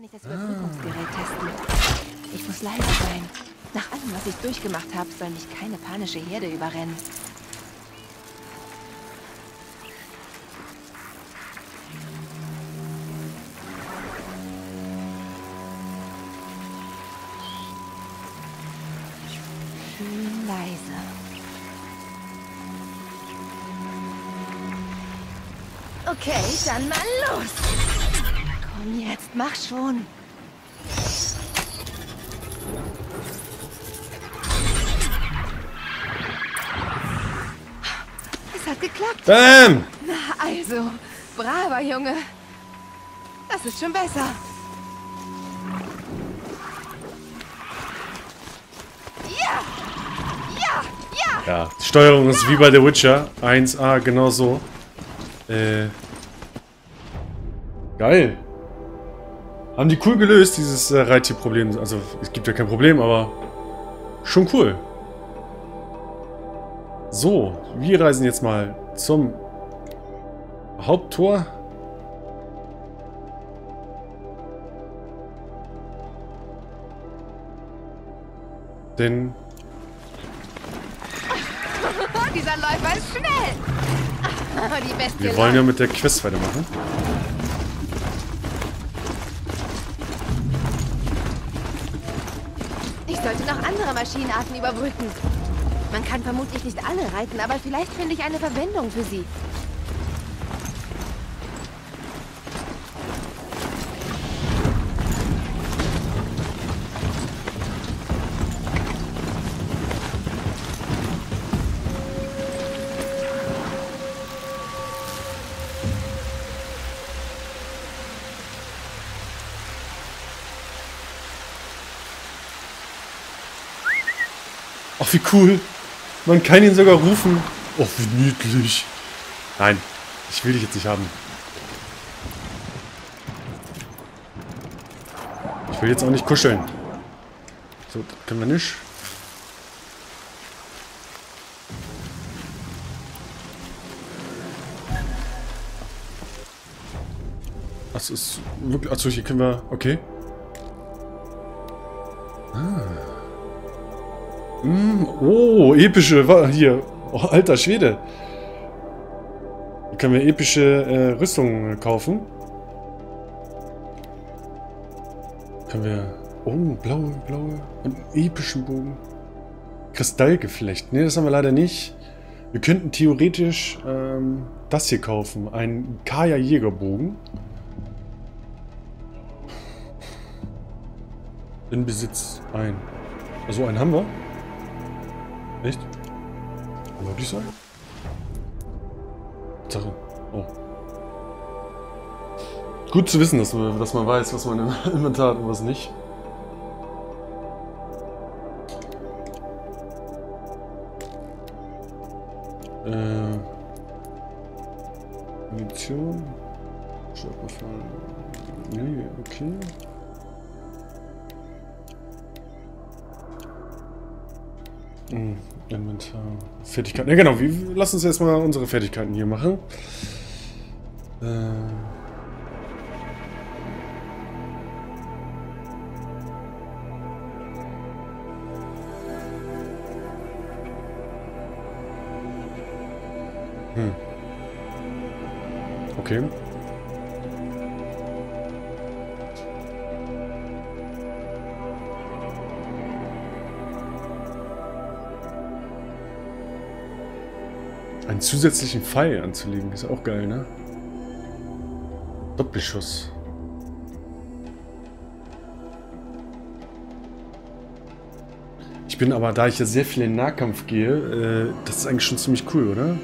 kann ich das Überbrückungsgerät testen. Ich muss leise sein. Nach allem, was ich durchgemacht habe, soll mich keine panische Herde überrennen. Schön leise. Okay, dann mal los. Komm jetzt, mach schon. Geklappt. Bam. Na also, braver Junge. Das ist schon besser. Ja! Ja! Ja! Ja, die Steuerung ist wie bei The Witcher 1A, genau so. Geil. Haben die cool gelöst, dieses Reittierproblem. Also, es gibt ja kein Problem, aber schon cool. So, wir reisen jetzt mal zum Haupttor. Denn dieser Läufer ist schnell. Die beste. Wir wollen ja mit der Quest weitermachen. Ich sollte noch andere Maschinenarten überbrücken. Man kann vermutlich nicht alle reiten, aber vielleicht finde ich eine Verwendung für sie. Ach, wie cool! Man kann ihn sogar rufen. Oh, wie niedlich. Nein, ich will dich jetzt nicht haben. Ich will jetzt auch nicht kuscheln. So, das können wir nicht. Das ist wirklich... Achso, hier können wir... Okay. Oh, epische, hier, oh, alter Schwede. Hier können wir epische Rüstungen kaufen. Können wir, oh, blaue, und einen epischen Bogen. Kristallgeflecht, ne, das haben wir leider nicht. Wir könnten theoretisch das hier kaufen, einen Kaya-Jägerbogen. In Besitz ein. Also einen haben wir. Echt? Kann wirklich sein? Sache. Oh. Gut zu wissen, dass man weiß, was man im Inventar hat und was nicht. Munition. Schwertbefall. Nee, okay. Inventar. Fertigkeiten. Ja genau, wir lassen uns erstmal unsere Fertigkeiten hier machen. Okay. Einen zusätzlichen Pfeil anzulegen, ist auch geil, ne? Doppelschuss. Ich bin aber, da ich ja sehr viel in den Nahkampf gehe, das ist eigentlich schon ziemlich cool, oder?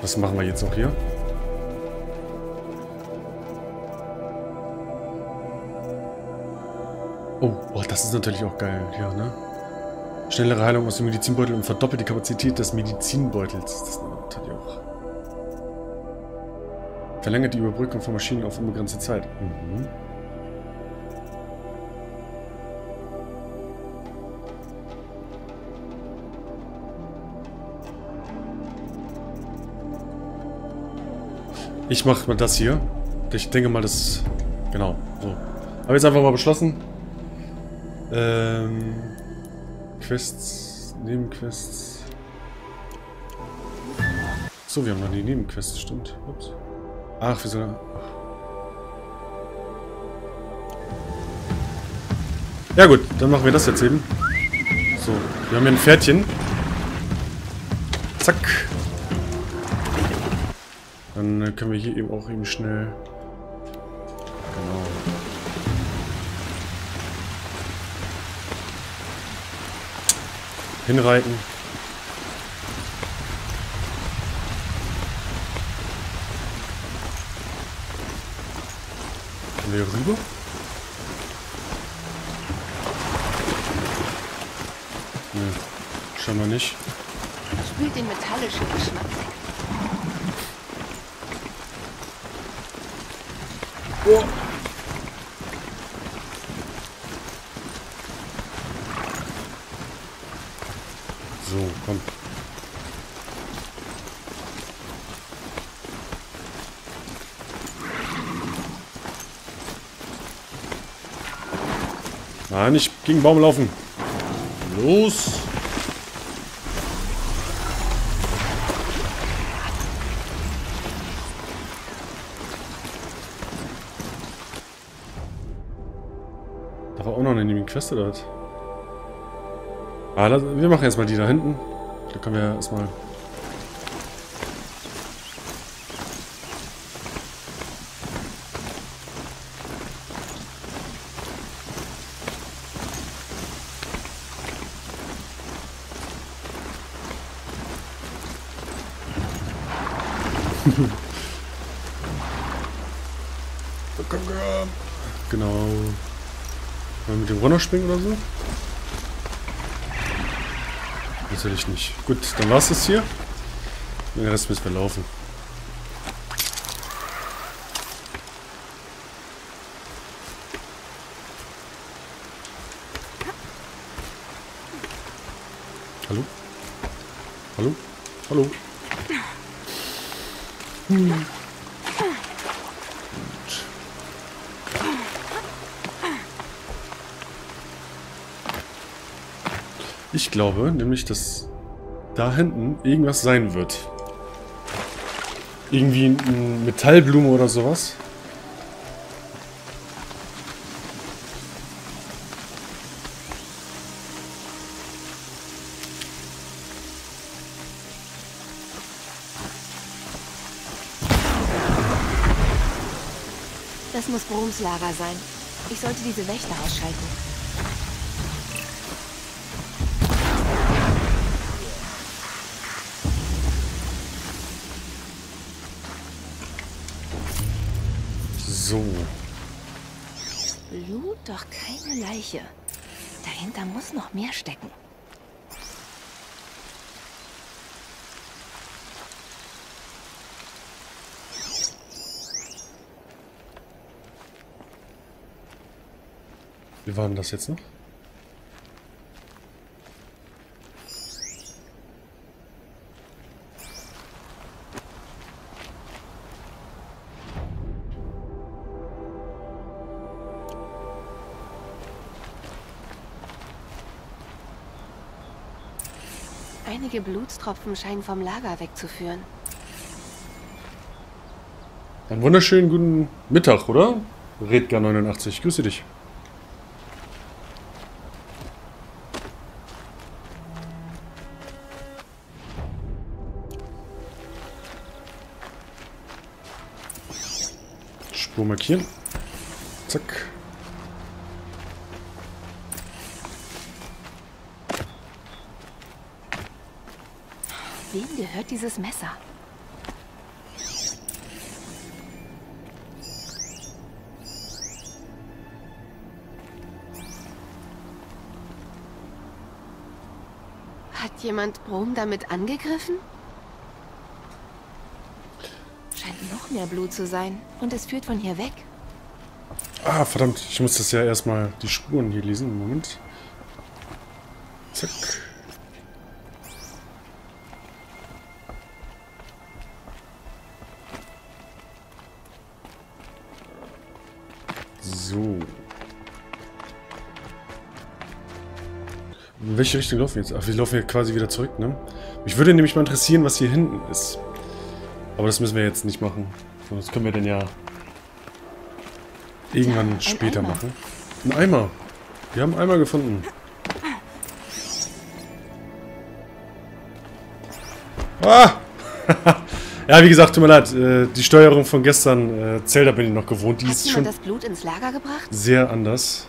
Was machen wir jetzt auch hier? Oh, das ist natürlich auch geil, ja, ne? Schnellere Heilung aus dem Medizinbeutel und verdoppelt die Kapazität des Medizinbeutels. Das natürlich auch. Verlängert die Überbrückung von Maschinen auf unbegrenzte Zeit. Mhm. Ich mache mal das hier. Ich denke mal, das... Genau, so. Habe jetzt einfach mal beschlossen. Quests, Nebenquests. So, wir haben noch die Nebenquests, stimmt. Ups. Ach, wieso... Ja gut, dann machen wir das jetzt eben. So, wir haben hier ein Pferdchen. Zack. Dann können wir hier eben auch eben schnell... Genau. Hinreiten. Können wir hier rüber? Ne, scheinbar nicht. Spült den metallischen Geschmack weg. Oh. So, komm. Nein, ich gegen den Baum laufen. Los. Quest oder was? Ah, wir machen erstmal die da hinten. Da können wir ja erstmal. Genau. Mal mit dem Runner springen oder so? Natürlich nicht. Gut, dann war's das hier. Den Rest müssen wir laufen. Hallo? Hallo? Hallo? Hm. Ich glaube nämlich, dass da hinten irgendwas sein wird. Irgendwie eine Metallblume oder sowas. Das muss Broms Lager sein. Ich sollte diese Wächter ausschalten. So. Blut, doch keine Leiche. Dahinter muss noch mehr stecken. Wie war denn das jetzt noch? Einige Blutstropfen scheinen vom Lager wegzuführen. Einen wunderschönen guten Mittag, oder? Redgar 89, grüße dich. Spur markieren. Zack. Wem gehört dieses Messer? Hat jemand Brom damit angegriffen? Scheint noch mehr Blut zu sein und es führt von hier weg. Ah, verdammt, ich muss das ja erstmal die Spuren hier lesen. Moment. Zack. So. In welche Richtung laufen wir jetzt? Ach, wir laufen ja quasi wieder zurück, ne? Mich würde nämlich mal interessieren, was hier hinten ist. Aber das müssen wir jetzt nicht machen. So, das können wir dann ja irgendwann später machen. Ein Eimer. Wir haben einen Eimer gefunden. Ah! Ja, wie gesagt, tut mir leid. Die Steuerung von gestern, Zelda bin ich noch gewohnt. Die ist schon das Blut ins Lager gebracht? Sehr anders.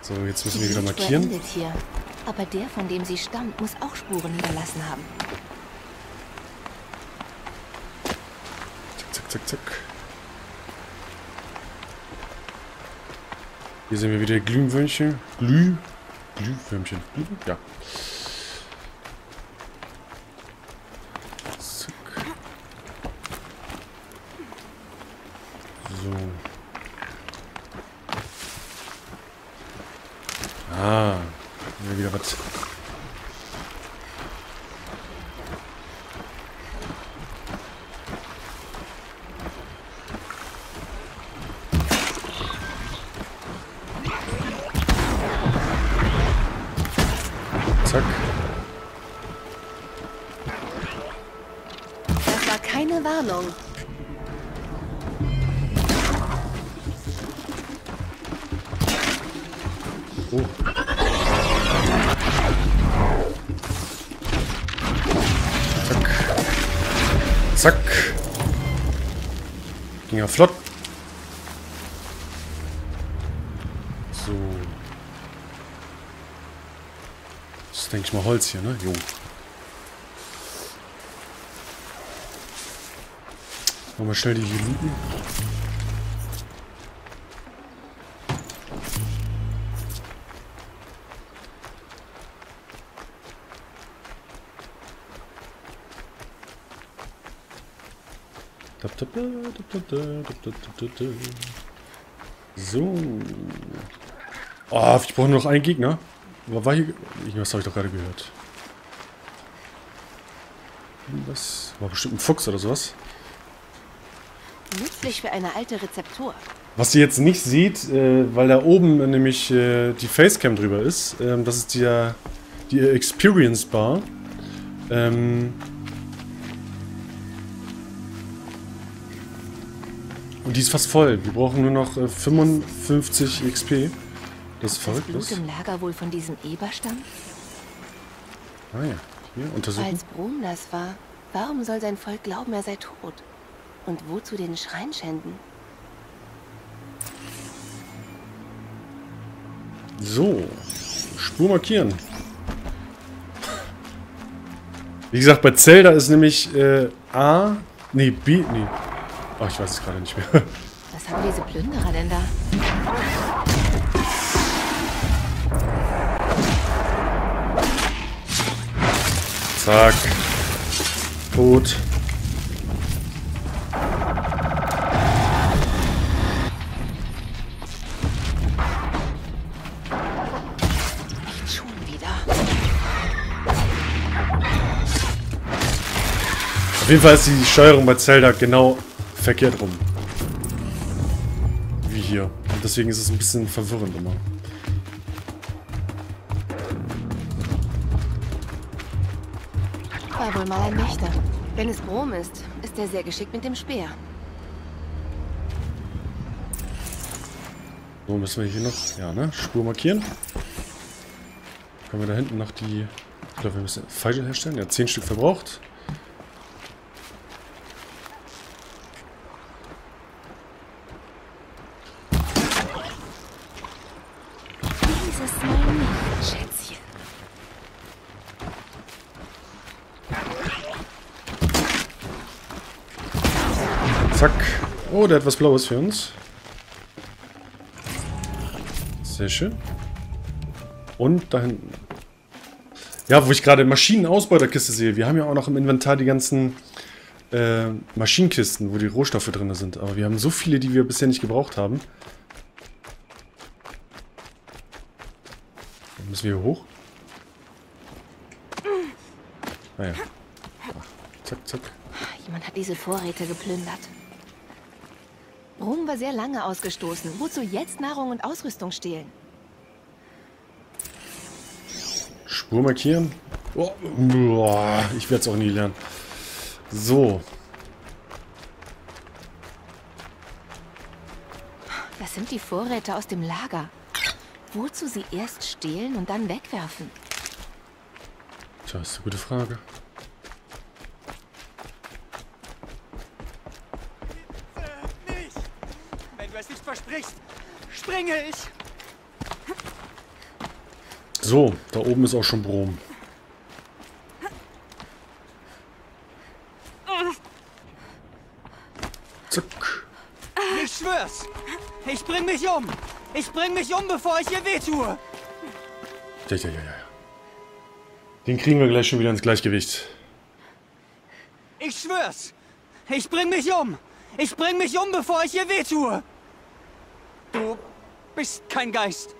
So, jetzt müssen wir wieder markieren. Aber der, von dem sie stammt, muss auch Spuren hinterlassen haben. Zack, zack, zack, zack. Hier sehen wir wieder Glühwürmchen. Glühwürmchen. Ja. Zack. So. Ah. Wieder was. Zack. Das war keine Warnung. Oh. Zack. Zack. Ging ja flott. So. Das ist, denke ich mal, Holz hier, ne? Jo. Machen wir schnell die hier liegen. So. Oh, ich brauche nur noch einen Gegner. War hier... Was habe ich doch gerade gehört? Das war bestimmt ein Fuchs oder sowas. Nützlich für eine alte Rezeptur. Was ihr jetzt nicht seht, weil da oben nämlich die Facecam drüber ist, das ist die Experience Bar. Und die ist fast voll. Wir brauchen nur noch 55 XP. Das ist verrückt. Das Blut im Lager wohl von diesem Eber stammt? Ah ja, hier untersuchen. Als Brom das war, warum soll sein Volk glauben, er sei tot? Und wozu den Schrein schänden? So, Spur markieren. Wie gesagt, bei Zelda ist nämlich A, nee, B, nee. Oh, ich weiß es gerade nicht mehr. Was haben diese Plünderer denn da? Zack. Tot. Auf jeden Fall ist die Steuerung bei Zelda genau verkehrt rum. Wie hier. Und deswegen ist es ein bisschen verwirrend immer. War wohl mal ein Wächter. Wenn es Brom ist, ist er sehr geschickt mit dem Speer. So, müssen wir hier noch... Ja, ne? Spur markieren. Können wir da hinten noch die... Ich glaube, wir müssen Pfeile herstellen. Ja, 10 Stück verbraucht. Zack. Oh, der hat was Blaues für uns. Sehr schön. Und da hinten. Ja, wo ich gerade Maschinen aus bei der Kiste sehe. Wir haben ja auch noch im Inventar die ganzen Maschinenkisten, wo die Rohstoffe drin sind. Aber wir haben so viele, die wir bisher nicht gebraucht haben. Dann müssen wir hier hoch. Naja. Zack, zack. Jemand hat diese Vorräte geplündert. Brom war sehr lange ausgestoßen. Wozu jetzt Nahrung und Ausrüstung stehlen? Spur markieren? Oh, ich werde es auch nie lernen. So. Das sind die Vorräte aus dem Lager. Wozu sie erst stehlen und dann wegwerfen? Tja, ist eine gute Frage. Bitte nicht! Wenn du es nicht versprichst, springe ich! So, da oben ist auch schon Brom. Zack. Ich schwör's! Ich bring mich um! Ich bring mich um, bevor ich ihr wehtue! Ja. Den kriegen wir gleich schon wieder ins Gleichgewicht. Ich schwör's! Ich bring mich um! Ich bring mich um, bevor ich ihr wehtue! Du bist kein Geist.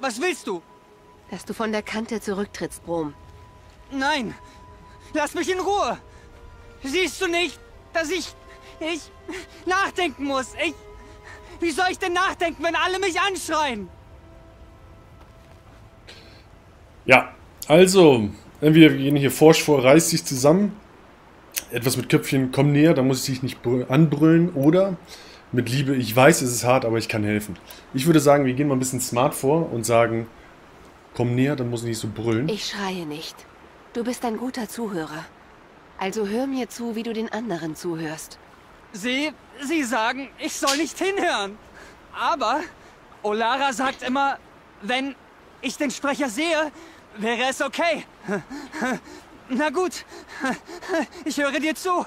Was willst du? Dass du von der Kante zurücktrittst, Brom. Nein! Lass mich in Ruhe! Siehst du nicht, dass ich nachdenken muss? Wie soll ich denn nachdenken, wenn alle mich anschreien? Ja, also, entweder wir gehen hier forsch vor, reiß dich zusammen. Etwas mit Köpfchen, komm näher, da muss ich dich nicht anbrüllen. Oder mit Liebe, ich weiß, es ist hart, aber ich kann helfen. Ich würde sagen, wir gehen mal ein bisschen smart vor und sagen, komm näher, dann muss ich nicht so brüllen. Ich schreie nicht. Du bist ein guter Zuhörer. Also hör mir zu, wie du den anderen zuhörst. Sie sagen, ich soll nicht hinhören. Aber Olara sagt immer, wenn ich den Sprecher sehe, wäre es okay. Na gut, ich höre dir zu.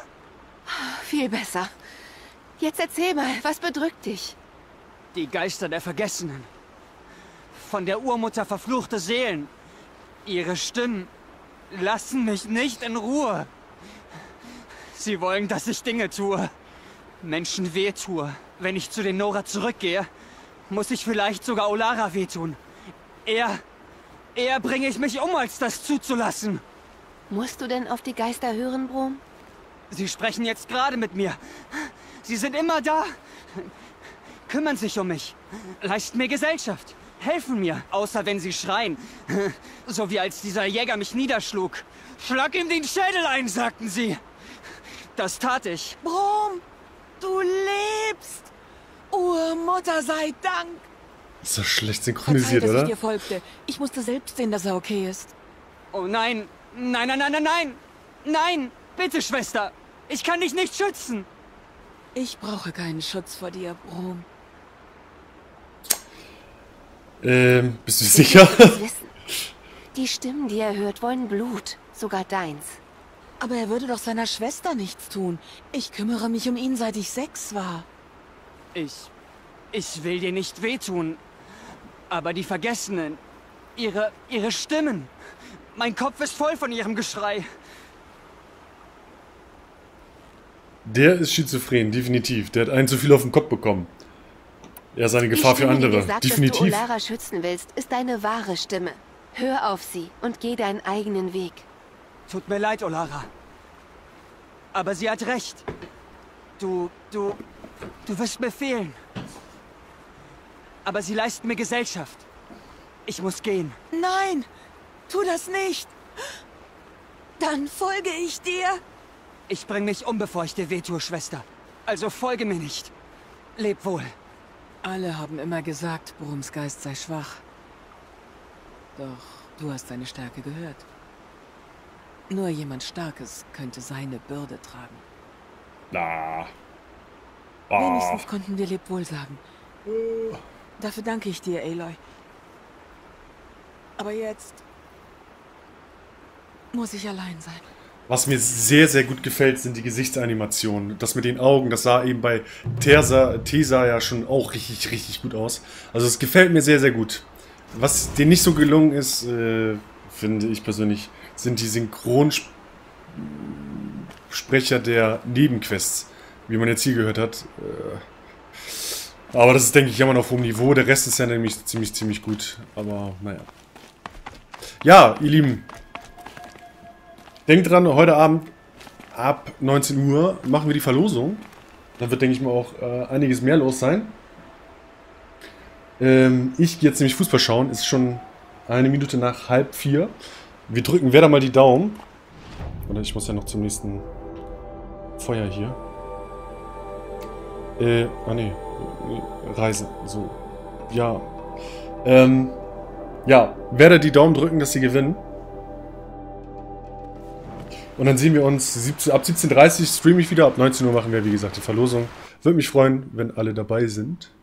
Viel besser. Jetzt erzähl mal, was bedrückt dich? Die Geister der Vergessenen. Von der Urmutter verfluchte Seelen. Ihre Stimmen lassen mich nicht in Ruhe. Sie wollen, dass ich Dinge tue. Menschen wehtue. Wenn ich zu den Nora zurückgehe, muss ich vielleicht sogar Olara wehtun. Eher bringe ich mich um, als das zuzulassen. Musst du denn auf die Geister hören, Brom? Sie sprechen jetzt gerade mit mir. Sie sind immer da. Kümmern sich um mich. Leisten mir Gesellschaft. Helfen mir. Außer wenn sie schreien. So wie als dieser Jäger mich niederschlug. Schlag ihm den Schädel ein, sagten sie. Das tat ich. Brom! Du lebst! Urmutter sei Dank! Ist doch schlecht synchronisiert, oder? Ich dir folgte. Ich musste selbst sehen, dass er okay ist. Oh nein! Nein! Nein! Bitte, Schwester! Ich kann dich nicht schützen! Ich brauche keinen Schutz vor dir, Brom. Bist du sicher? Die Stimmen, die er hört, wollen Blut. Sogar deins. Aber er würde doch seiner Schwester nichts tun. Ich kümmere mich um ihn, seit ich 6 war. Ich will dir nicht wehtun. Aber die Vergessenen, ihre Stimmen. Mein Kopf ist voll von ihrem Geschrei. Der ist schizophren, definitiv. Der hat einen zu viel auf den Kopf bekommen. Er ist eine Gefahr für andere, definitiv. Die Stimme, die Olara schützen willst, ist deine wahre Stimme. Hör auf sie und geh deinen eigenen Weg. Tut mir leid, Olara. Aber sie hat recht. Du wirst mir fehlen. Aber sie leisten mir Gesellschaft. Ich muss gehen. Nein, tu das nicht. Dann folge ich dir. Ich bringe mich um, bevor ich dir wehtue, Schwester. Also folge mir nicht. Leb wohl. Alle haben immer gesagt, Broms Geist sei schwach. Doch du hast seine Stärke gehört. Nur jemand Starkes könnte seine Bürde tragen. Na. Oh. Wenigstens konnten wir Lebwohl sagen. Dafür danke ich dir, Aloy. Aber jetzt muss ich allein sein. Was mir sehr, sehr gut gefällt, sind die Gesichtsanimationen. Das mit den Augen, das sah eben bei Tesa ja schon auch richtig gut aus. Also es gefällt mir sehr, sehr gut. Was dir nicht so gelungen ist, finde ich persönlich, sind die Synchronsprecher der Nebenquests, wie man jetzt hier gehört hat. Aber das ist, denke ich, immer noch auf hohem Niveau. Der Rest ist ja nämlich ziemlich gut. Aber naja. Ja, ihr Lieben. Denkt dran, heute Abend ab 19 Uhr machen wir die Verlosung. Da wird, denke ich mal, auch einiges mehr los sein. Ich gehe jetzt nämlich Fußball schauen. Ist schon 1 Minute nach halb 4. Wir drücken wieder mal die Daumen. Oder ich muss ja noch zum nächsten Feuer hier. Reise. So. Ja. Ja, werde die Daumen drücken, dass sie gewinnen. Und dann sehen wir uns ab 17:30 Uhr streame ich wieder. Ab 19 Uhr machen wir, wie gesagt, die Verlosung. Würde mich freuen, wenn alle dabei sind.